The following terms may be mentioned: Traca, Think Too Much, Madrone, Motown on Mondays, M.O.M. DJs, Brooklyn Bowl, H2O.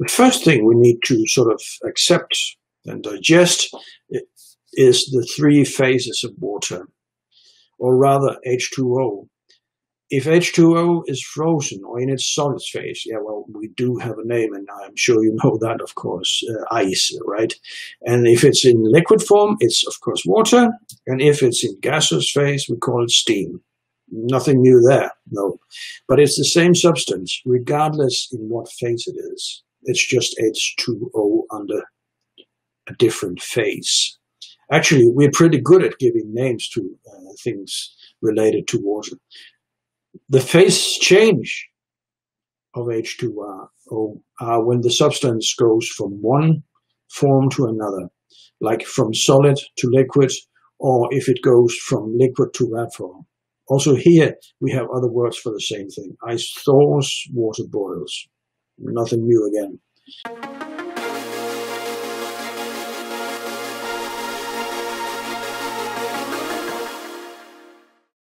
The first thing we need to sort of accept and digest is the three phases of water, or rather H2O. If H2O is frozen or in its solid phase, yeah, well, we do have a name, and I'm sure you know that, of course, ice, right? And if it's in liquid form, it's, of course, water. And if it's in gaseous phase, we call it steam. Nothing new there, no. But it's the same substance, regardless in what phase it is. It's just H2O under a different phase. Actually, we're pretty good at giving names to things related to water. The phase change of H2O are when the substance goes from one form to another, like from solid to liquid, or if it goes from liquid to vapor. Also here, we have other words for the same thing. Ice thaws, water boils. Nothing new again.